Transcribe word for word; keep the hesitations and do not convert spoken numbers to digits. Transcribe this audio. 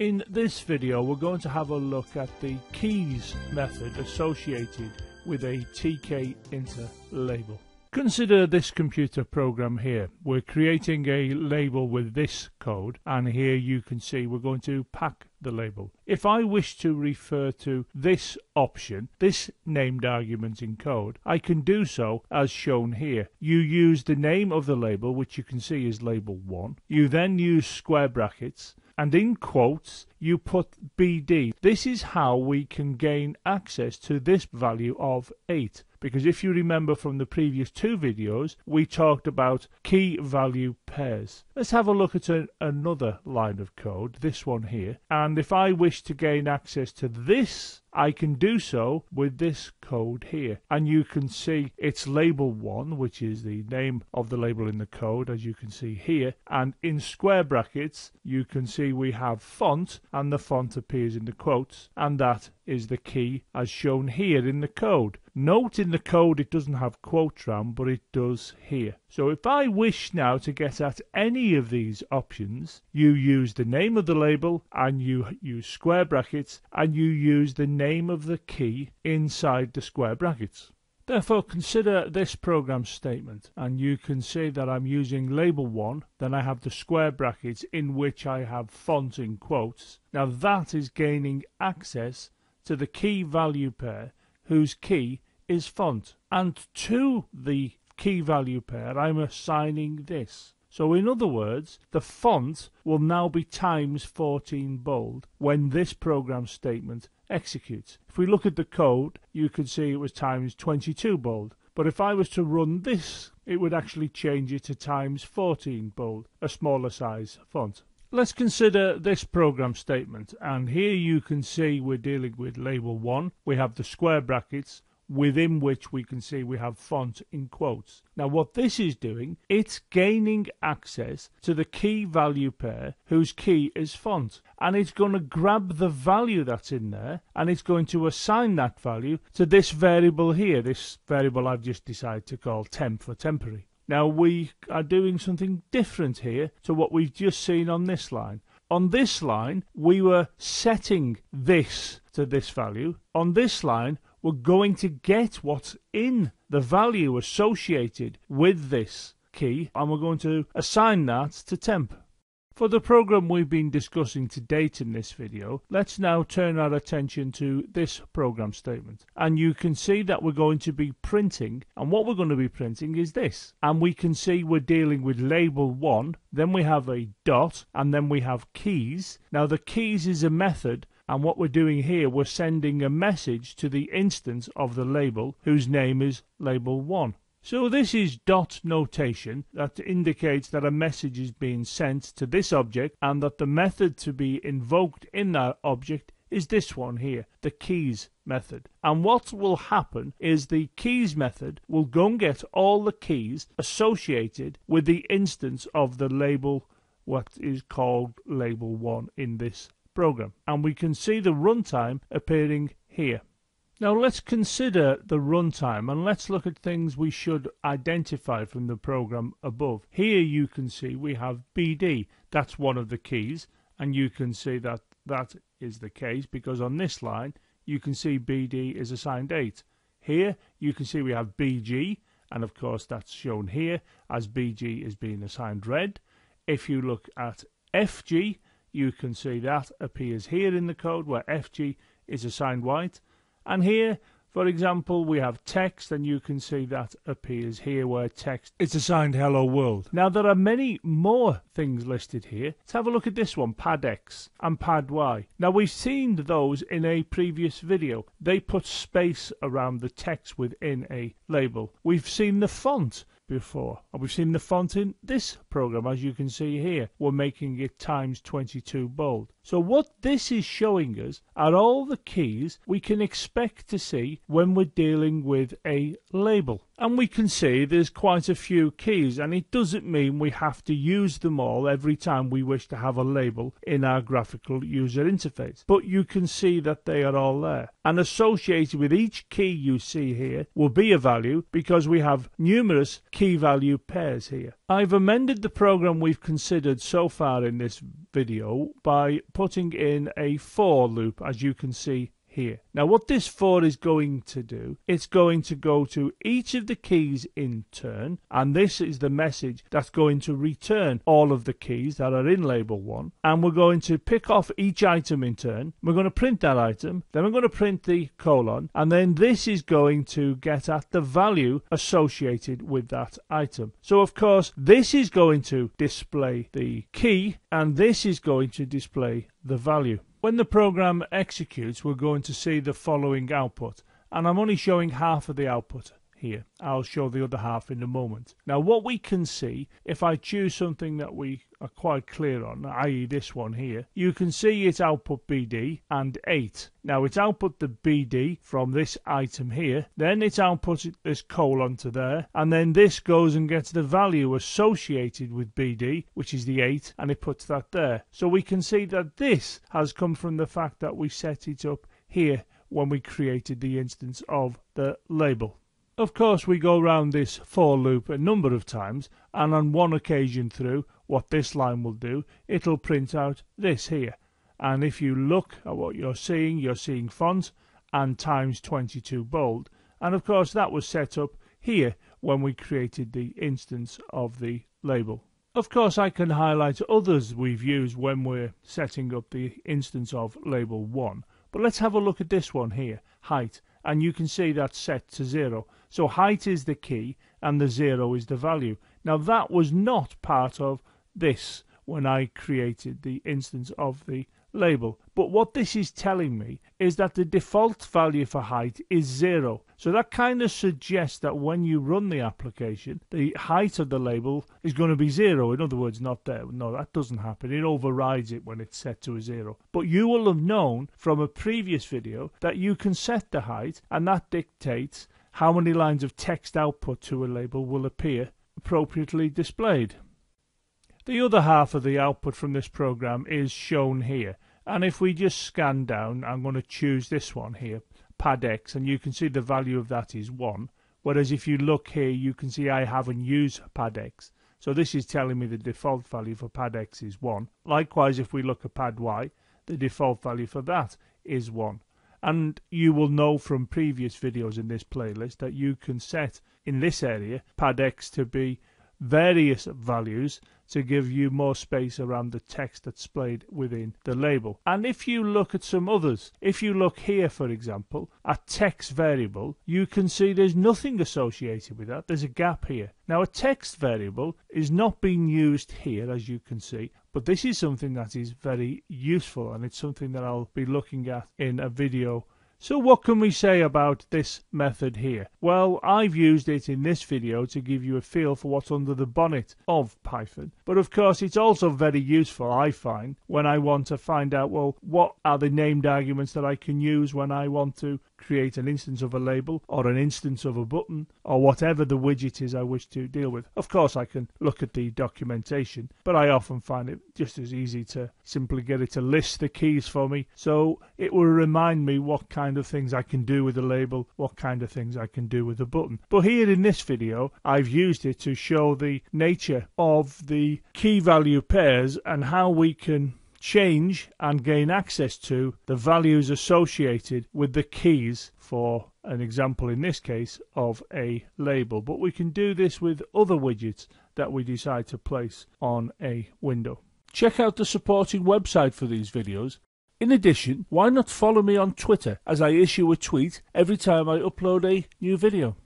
In this video we're going to have a look at the keys method associated with a tkinter label. Consider this computer program here. We're creating a label with this code, and here you can see we're going to pack the label. If I wish to refer to this option, this named argument in code, I can do so as shown here. You use the name of the label, which you can see is label one. You then use square brackets, and in quotes you put B D. This is how we can gain access to this value of eight, because if you remember from the previous two videos we talked about key value pairs. Let's have a look at an, another line of code, this one here, and if I wish to gain access to this I can do so with this code here, and you can see it's label one, which is the name of the label in the code, as you can see here, and in square brackets you can see we have font, and the font appears in the quotes, and that is the key as shown here in the code. Note in the code it doesn't have quote round, but it does here. So if I wish now to get at any of these options, you use the name of the label and you use square brackets and you use the name of the key inside the square brackets. Therefore consider this program statement, and you can see that I'm using label one, then I have the square brackets in which I have font in quotes. Now that is gaining access to the key value pair whose key is font, and to the key value pair I'm assigning this. So in other words, the font will now be times fourteen bold when this program statement executes. If we look at the code, you can see it was times twenty-two bold, but if I was to run this, it would actually change it to times fourteen bold, a smaller size font. Let's consider this program statement, and here you can see we're dealing with label one. We have the square brackets, within which we can see we have font in quotes. Now what this is doing, it's gaining access to the key value pair whose key is font, and it's going to grab the value that's in there and it's going to assign that value to this variable here, this variable I've just decided to call temp for temporary. Now we are doing something different here to what we've just seen on this line. On this line we were setting this to this value. On this line we're going to get what's in the value associated with this key, and we're going to assign that to temp. For the program we've been discussing to date in this video, let's now turn our attention to this program statement, and you can see that we're going to be printing, and what we're going to be printing is this, and we can see we're dealing with label one, then we have a dot, and then we have keys. Now the keys is a method, and what we're doing here, we're sending a message to the instance of the label whose name is label one. So this is dot notation that indicates that a message is being sent to this object and that the method to be invoked in that object is this one here, the keys method. And what will happen is the keys method will go and get all the keys associated with the instance of the label, what is called label one in this program, and we can see the runtime appearing here. Now let's consider the runtime, and let's look at things we should identify from the program above. Here you can see we have B D, that's one of the keys, and you can see that that is the case because on this line you can see B D is assigned eight. Here you can see we have B G, and of course that's shown here as B G is being assigned red. If you look at F G, you can see that appears here in the code where F G is assigned white, and here for example we have text, and you can see that appears here where text is assigned hello world. Now there are many more things listed here. Let's have a look at this one, pad X and pad Y. Now we've seen those in a previous video. They put space around the text within a label. We've seen the font before, and we've seen the font in this program, as you can see here we're making it times twenty-two bold. So what this is showing us are all the keys we can expect to see when we're dealing with a label, and we can see there's quite a few keys, and it doesn't mean we have to use them all every time we wish to have a label in our graphical user interface, but you can see that they are all there, and associated with each key you see here will be a value because we have numerous keys key value pairs here. I've amended the program we've considered so far in this video by putting in a for loop, as you can see here. Now what this for is going to do, it's going to go to each of the keys in turn, and this is the message that's going to return all of the keys that are in label one, and we're going to pick off each item in turn. We're going to print that item, then we're going to print the colon, and then this is going to get at the value associated with that item. So of course this is going to display the key and this is going to display the value. When the program executes, we're going to see the following output, and I'm only showing half of the output here. I'll show the other half in a moment. Now what we can see, if I choose something that we are quite clear on, that is this one here, you can see its output B D and eight. Now it's output the B D from this item here, then it's output this colon to there, and then this goes and gets the value associated with B D, which is the eight, and it puts that there. So we can see that this has come from the fact that we set it up here when we created the instance of the label. Of course we go round this for loop a number of times, and on one occasion through, what this line will do, it'll print out this here. And if you look at what you're seeing, you're seeing font and times twenty-two bold. And of course that was set up here when we created the instance of the label. Of course I can highlight others we've used when we're setting up the instance of label one. But let's have a look at this one here, height. And you can see that's set to zero. So height is the key and the zero is the value. Now that was not part of this when I created the instance of the label. But what this is telling me is that the default value for height is zero. So that kind of suggests that when you run the application, the height of the label is going to be zero. In other words, not there. No, that doesn't happen. It overrides it when it's set to a zero. But you will have known from a previous video that you can set the height, and that dictates how many lines of text output to a label will appear appropriately displayed. The other half of the output from this program is shown here, and if we just scan down, I'm going to choose this one here, pad X, and you can see the value of that is one, whereas if you look here you can see I haven't used pad X, so this is telling me the default value for pad X is one. Likewise, if we look at pad Y, the default value for that is one. And you will know from previous videos in this playlist that you can set in this area pad X to be various values to give you more space around the text that's displayed within the label. And if you look at some others, if you look here for example at text variable, you can see there's nothing associated with that. There's a gap here. Now a text variable is not being used here, as you can see, but this is something that is very useful, and it's something that I'll be looking at in a video. So what can we say about this method here? Well, I've used it in this video to give you a feel for what's under the bonnet of Python. But of course it's also very useful, I find, when I want to find out, well, what are the named arguments that I can use when I want to create an instance of a label or an instance of a button or whatever the widget is I wish to deal with. Of course I can look at the documentation, but I often find it just as easy to simply get it to list the keys for me, so it will remind me what kind of things I can do with a label, what kind of things I can do with a button. But here in this video I've used it to show the nature of the key value pairs and how we can change and gain access to the values associated with the keys, for an example in this case of a label. But we can do this with other widgets that we decide to place on a window. Check out the supporting website for these videos. In addition, why not follow me on Twitter, as I issue a tweet every time I upload a new video.